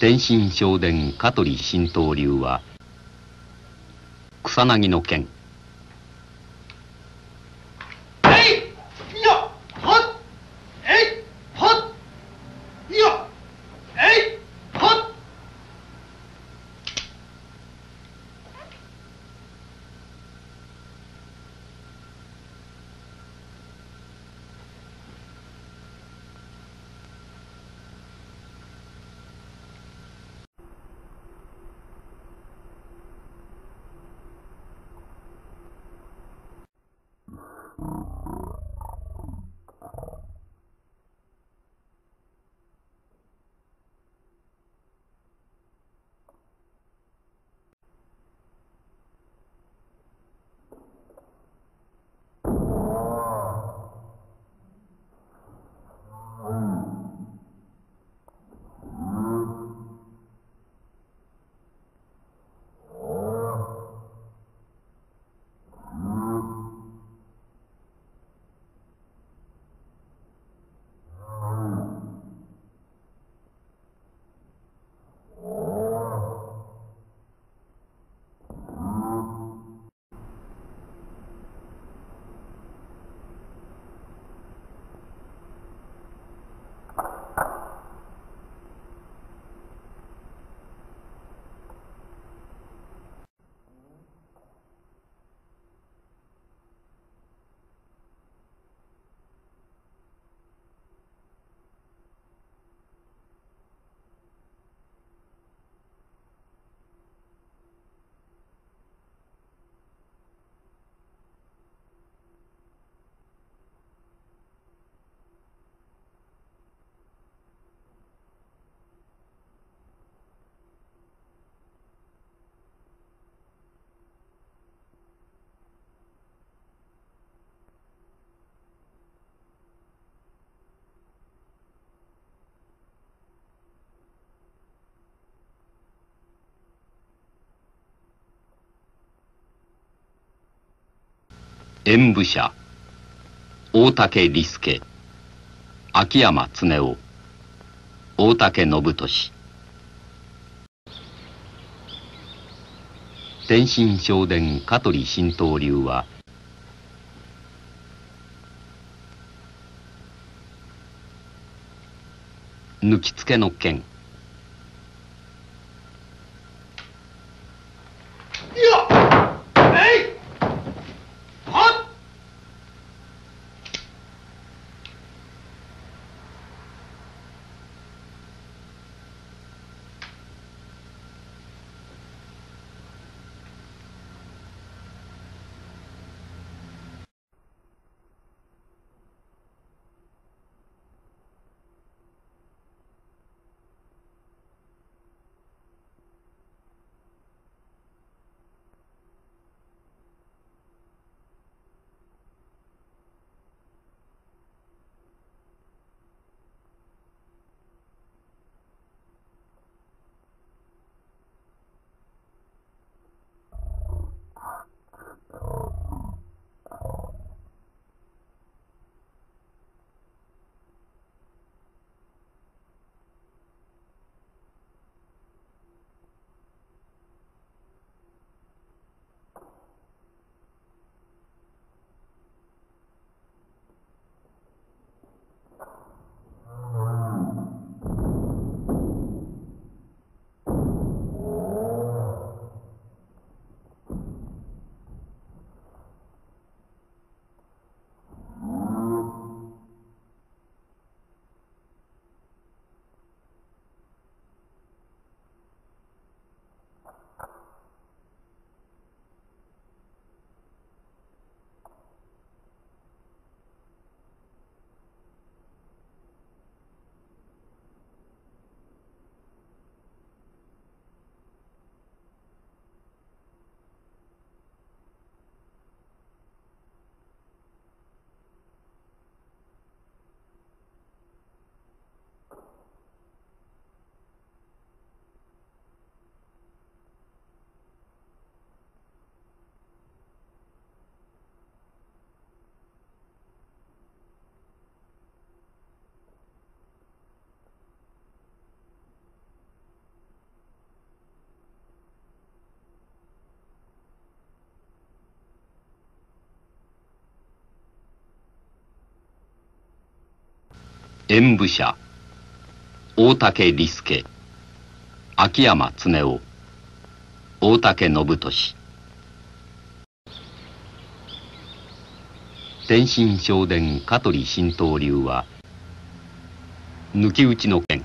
天真正伝香取神道流は草薙の剣演武者大竹利介、秋山恒夫、大竹信俊。天真正伝香取神道流は抜きつけの剣演武者大竹利介、秋山恒夫、大竹信俊。天真正伝香取神道流は抜き打ちの剣。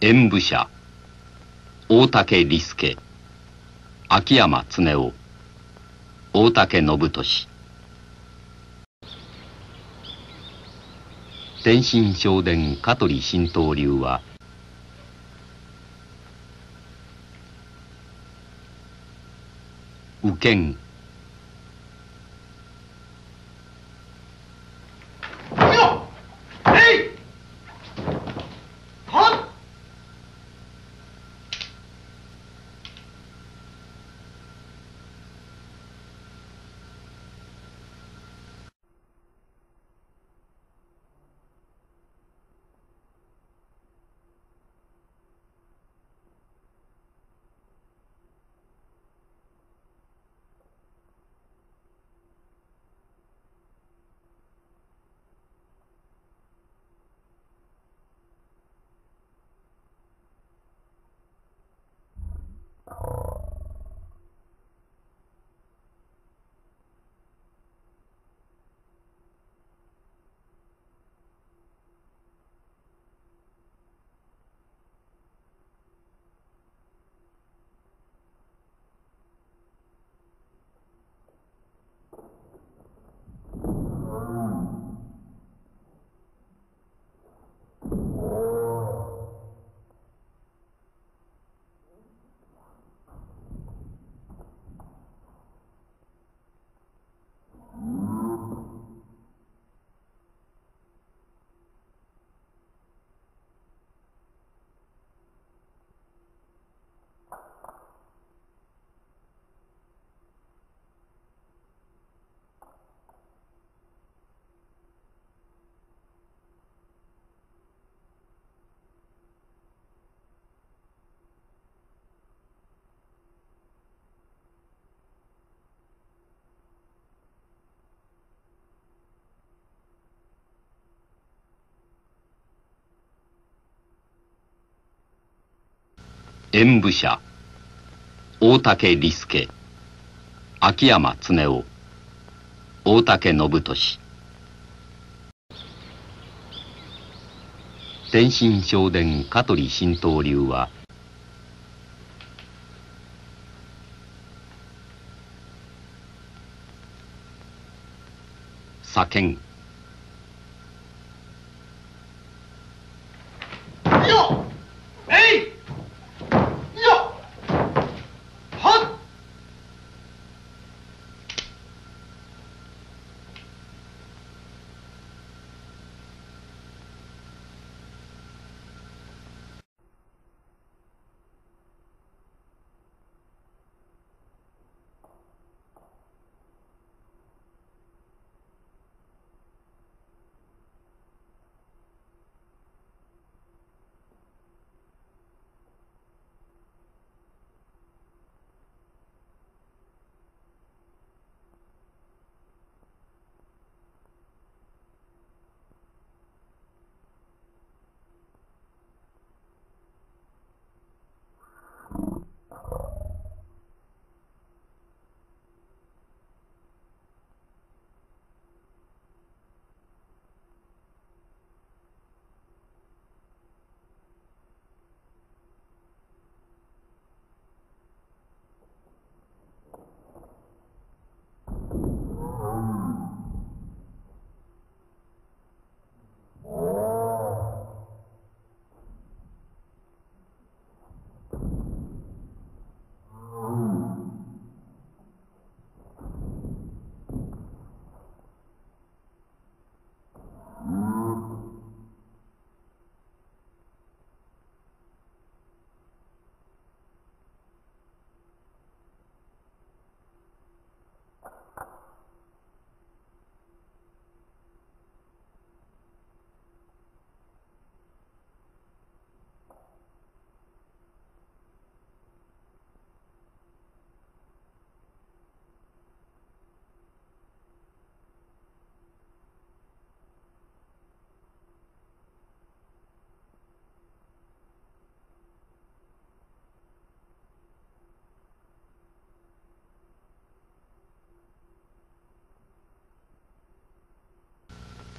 演武者大竹利介、秋山恒夫、大竹信俊。天真正伝香取神道流は右剣。演武者大竹利介、秋山恒夫、大竹信俊。天真正伝香取神道流は左剣。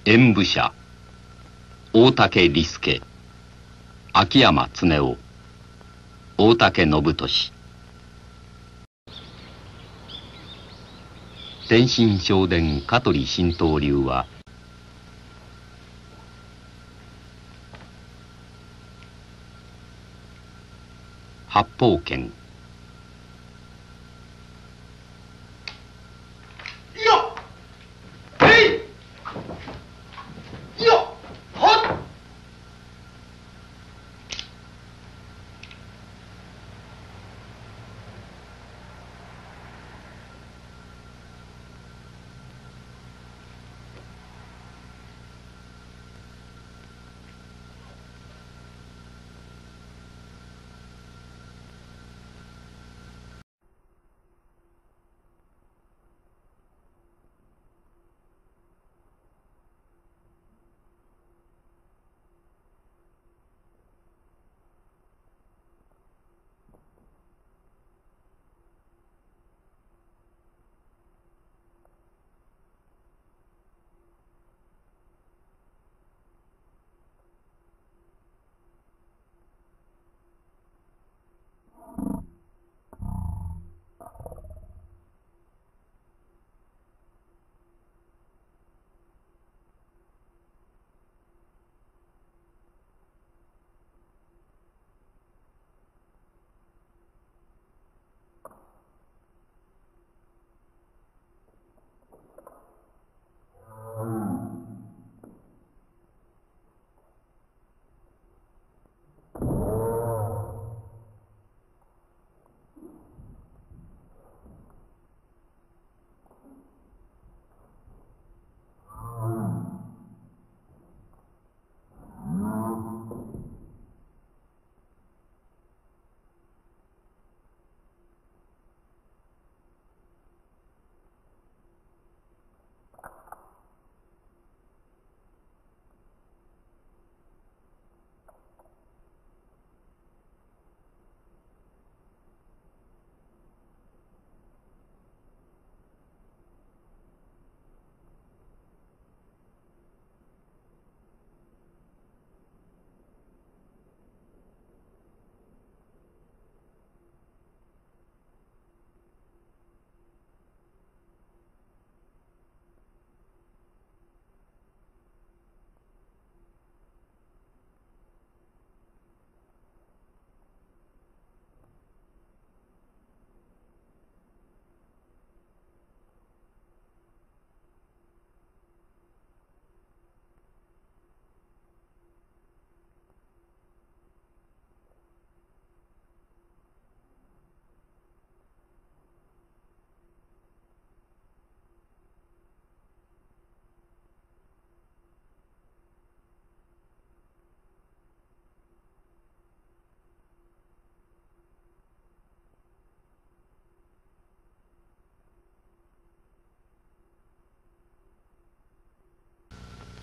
演武者大竹利介、秋山恒夫、大竹信俊。天真正伝香取神道流は八方拳、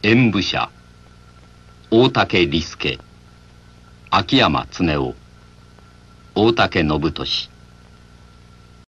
演武者大竹利介、秋山恒夫、大竹信俊。